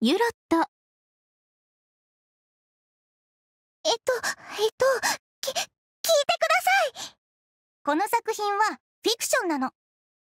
ユロット。聞いてください。この作品はフィクションなの。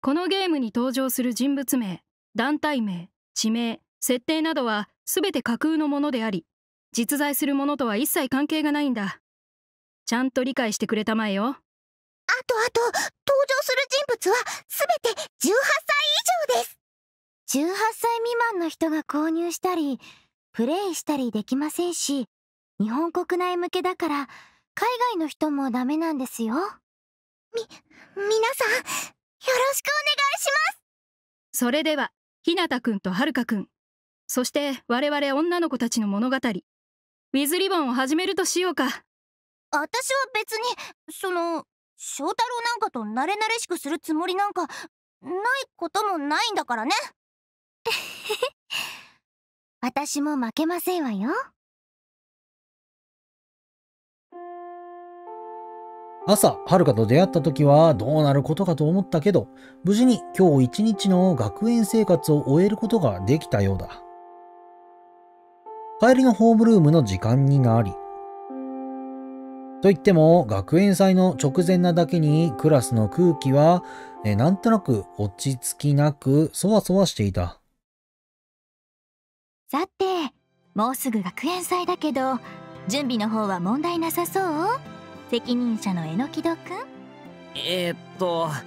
このゲームに登場する人物名、団体名、地名、設定などは全て架空のものであり、実在するものとは一切関係がないんだ。ちゃんと理解してくれたまえよ。あと登場する人物は全て18歳以上です。18歳未満の人が購入したりプレイしたりできませんし、日本国内向けだから海外の人もダメなんですよ。皆さんよろしくお願いします。それではひなたくんとはるかくん、そして我々女の子たちの物語「ウィズリボン」を始めるとしようか。私は別に翔太郎なんかとなれなれしくするつもりなんかないこともないんだからね。私も負けませんわよ。朝、はるかと出会った時はどうなることかと思ったけど、無事に今日一日の学園生活を終えることができたようだ。帰りのホームルームの時間になり、といっても学園祭の直前なだけにクラスの空気はなんとなく落ち着きなくそわそわしていた。さて、もうすぐ学園祭だけど準備の方は問題なさそう？責任者のえのきどくん。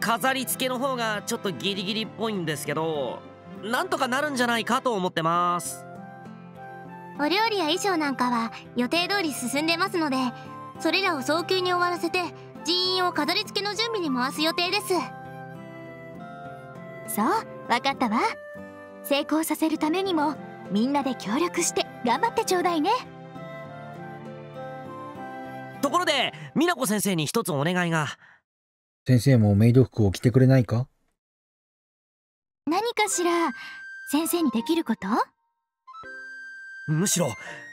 飾り付けの方がちょっとギリギリっぽいんですけど、なんとかなるんじゃないかと思ってます。お料理や衣装なんかは予定通り進んでますので、それらを早急に終わらせて人員を飾り付けの準備に回す予定です。そう、わかったわ。成功させるためにもみんなで協力して頑張ってちょうだいね。ところで美奈子先生に一つお願いが。先生もメイド服を着てくれないか？何かしら先生にできること？むしろ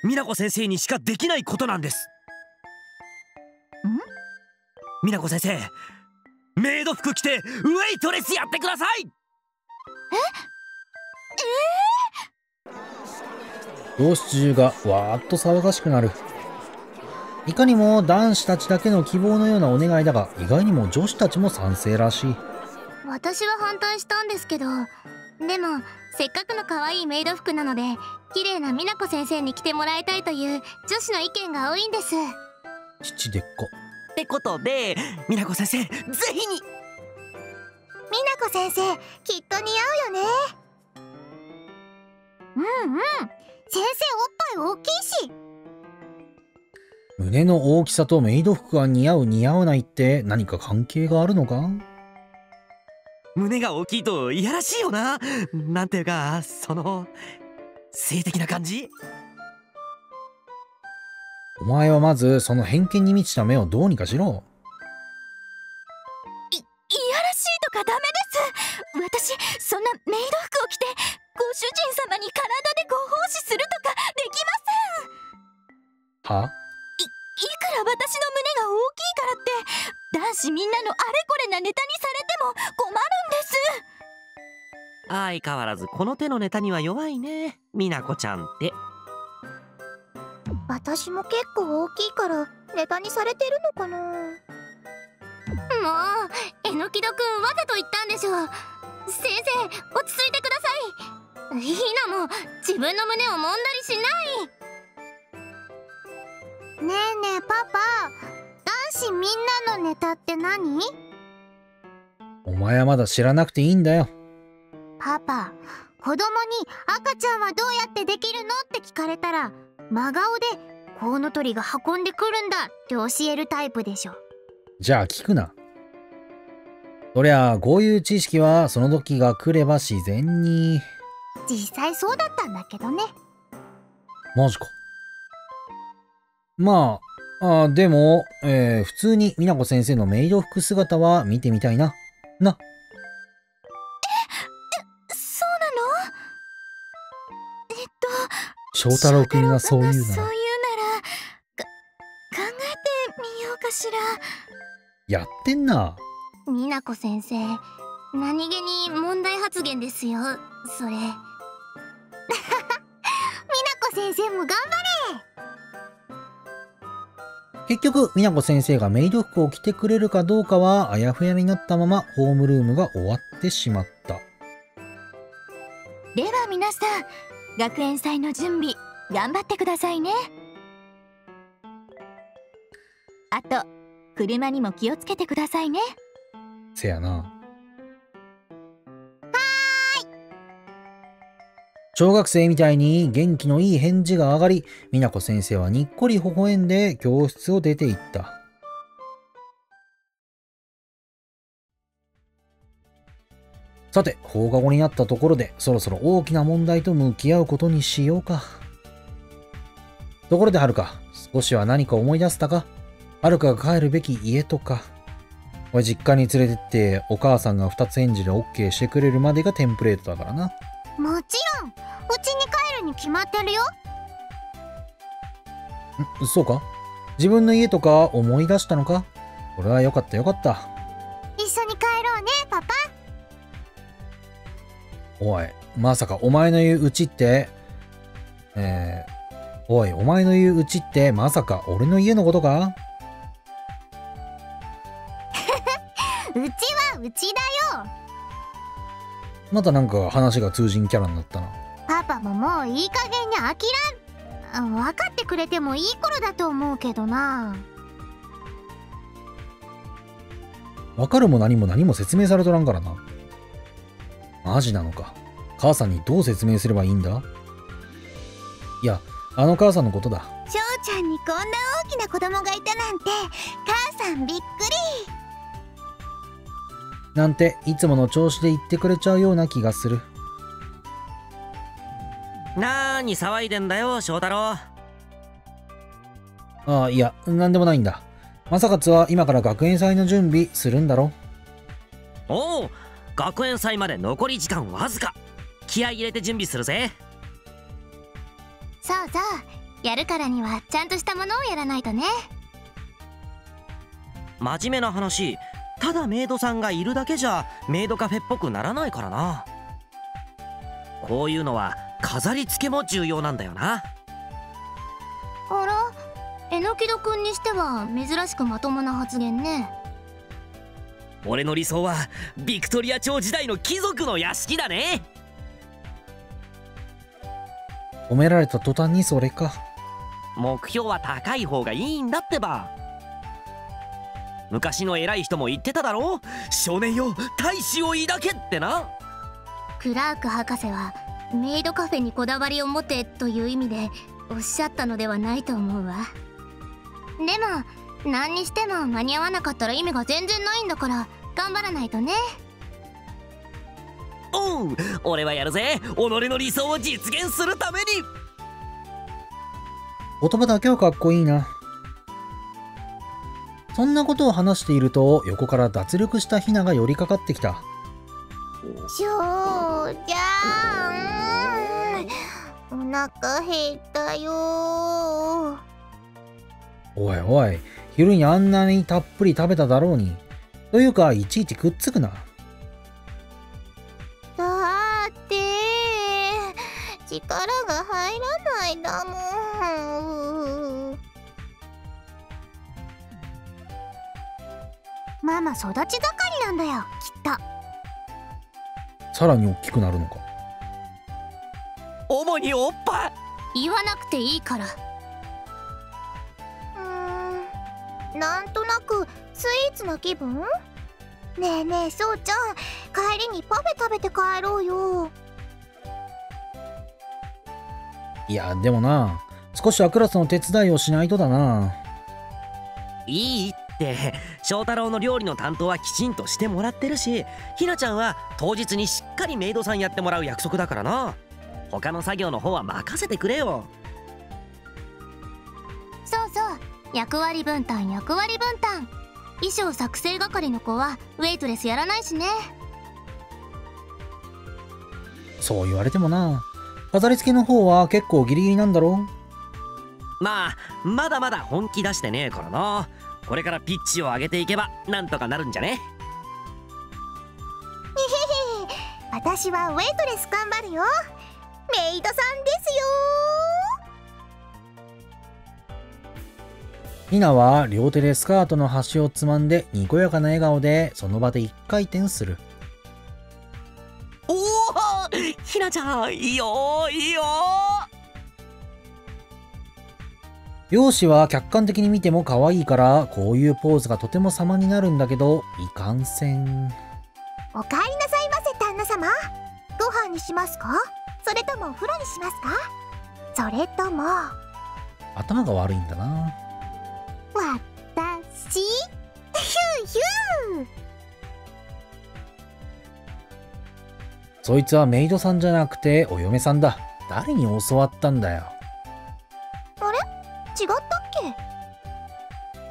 美奈子先生にしかできないことなんです。美奈子先生、メイド服着てウェイトレスやってください。教室中がわーっと騒がしくなる。いかにも男子たちだけの希望のようなお願いだが、意外にも女子たちも賛成らしい。私は反対したんですけど、でもせっかくの可愛いメイド服なので綺麗な美奈子先生に着てもらいたいという女子の意見が多いんです。父でっか。ってことで美奈子先生、ぜひに。美奈子先生きっと似合うよね。先生おっぱい大きいし。胸の大きさとメイド服が似合う似合わないって何か関係があるのか？胸が大きいといやらしいよな。なんていうか、性的な感じ？お前はまずその偏見に満ちた目をどうにかしろ。いやらしいとかダメです。私そんなメイド服を着てご主人様に体でご奉仕するとかできません。いくら私の胸が大きいからって、男子みんなのあれこれなネタにされても困るんです。相変わらずこの手のネタには弱いね、美奈子ちゃんって。私も結構大きいからネタにされてるのかな。もうえのきどくんわざと言ったんでしょう。先生落ち着いてください。ひなも自分の胸を揉んだりしない。ねえねえパパ、男子みんなのネタって何？お前はまだ知らなくていいんだよ。パパ、子供に赤ちゃんはどうやってできるのって聞かれたら、真顔でコウノトリが運んでくるんだって教えるタイプでしょ。じゃあ聞くな。そりゃあこういう知識はその時が来れば自然に。実際そうだったんだけどね。マジか。でも、普通に美奈子先生のメイド服姿は見てみたいな。そうなの？翔太郎君がそう言うなら考えてみようかしら。やってんな。美奈子先生、何気に問題発言ですよ、それ。先生も頑張れ。結局、美奈子先生がメイド服を着てくれるかどうかはあやふやになったままホームルームが終わってしまった。では皆さん、学園祭の準備頑張ってくださいね。あと、車にも気をつけてくださいね。せやな。はーい。小学生みたいに元気のいい返事が上がり、美奈子先生はにっこり微笑んで教室を出ていった。さて、放課後になったところで、そろそろ大きな問題と向き合うことにしようか。ところではるか、少しは何か思い出せたか？はるかが帰るべき家とか。おい、実家に連れてって、お母さんが2つ返事で OK してくれるまでがテンプレートだからな。もちろん、うちに帰るに決まってるよ。ん、そうか？自分の家とか思い出したのか？これはよかったよかった。一緒に帰ろうね、パパ。おい、まさかお前の言ううちって、お前の言ううちってまさか俺の家のことか？うちはうちだよ。またなんか話が通じんキャラになったな。パパももういい加減に飽きらん。分かってくれてもいい頃だと思うけどな。分かるも何も何も説明されとらんからな。マジなのか。母さんにどう説明すればいいんだ？いや、あの母さんのことだ。翔ちゃんにこんな大きな子供がいたなんて、母さんびっくり。なんていつもの調子で言ってくれちゃうような気がする。なーに騒いでんだよ、翔太郎。ああ、いや、なんでもないんだ。まさかつは今から学園祭の準備するんだろ？おお、学園祭まで残り時間わずか。気合い入れて準備するぜ。そうそう、やるからにはちゃんとしたものをやらないとね。真面目な話、ただメイドさんがいるだけじゃメイドカフェっぽくならないからな。こういうのは飾り付けも重要なんだよな。あら、えのきどくんにしては珍しくまともな発言ね。俺の理想はビクトリア朝時代の貴族の屋敷だね。褒められた途端にそれか。目標は高い方がいいんだってば。昔の偉い人も言ってただろう。少年よ、大志を抱けってな。クラーク博士はメイドカフェにこだわりを持てという意味でおっしゃったのではないと思うわ。でも何にしても間に合わなかったら意味が全然ないんだから頑張らないとね。おう、俺はやるぜ。己の理想を実現するために。言葉だけはかっこいいな。そんなことを話していると、横から脱力したヒナが寄りかかってきた。しょうちゃん、お腹減ったよ。おいおい、昼にあんなにたっぷり食べただろうに。というか、いちいちくっつくな。だって力が入らないだもん。ママ育ち盛りなんだよ、きっと。さらに大きくなるのか。主におっぱい。言わなくていいから。なんとなくスイーツの気分？ねえねえ、そうちゃん、帰りにパフェ食べて帰ろうよ。いや、でもな、少しはクラスの手伝いをしないとだな。いいって、翔太郎の料理の担当はきちんとしてもらってるし、ひなちゃんは当日にしっかりメイドさんやってもらう約束だからな。他の作業の方は任せてくれよ。そうそう、役割分担、役割分担。衣装作成係の子はウェイトレスやらないしね。そう言われてもな。飾り付けの方は結構ギリギリなんだろう。まあ、まだまだ本気出してねえからな。これからピッチを上げていけばなんとかなるんじゃね？私はウェイトレス頑張るよ。メイドさんですよ。ニナは両手でスカートの端をつまんでにこやかな笑顔でその場で一回転する。おお、ひなちゃん、いいよいいよ。容姿は客観的に見ても可愛いからこういうポーズがとても様になるんだけど、いかんせん。お帰りなさいませ旦那様。ご飯にしますか、それともお風呂にしますか、それとも。頭が悪いんだな。わたし、ヒューヒュー。そいつはメイドさんじゃなくてお嫁さんだ。誰に教わったんだよ。あれ、違ったっけ。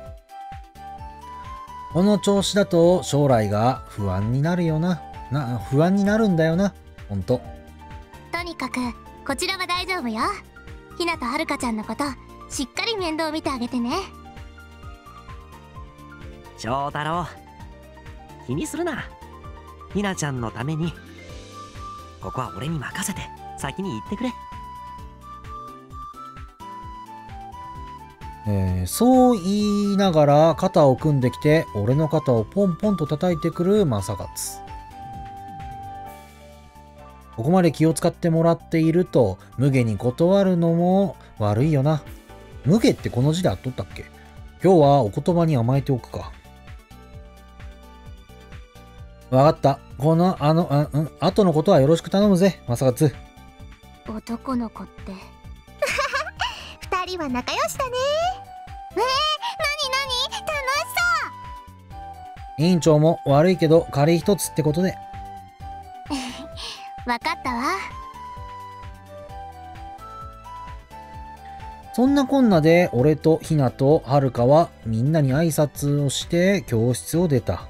この調子だと将来が不安になるよな。不安になるんだよな、ほんと。とにかくこちらは大丈夫よ。ひなとはるかちゃんのことしっかり面倒見てあげてね。翔太郎、気にするな。ひなちゃんのためにここは俺に任せて先に行ってくれ。そう言いながら肩を組んできて俺の肩をポンポンと叩いてくる正勝。ここまで気を使ってもらっていると無下に断るのも悪いよな。無下ってこの字であっとったっけ。今日はお言葉に甘えておくか。わかった。この後のことはよろしく頼むぜ正勝。男の子って。二人は仲良しだね。なになに、楽しそう。委員長も悪いけど借り一つってことで。わかったわ。そんなこんなで俺とひなとはるかはみんなに挨拶をして教室を出た。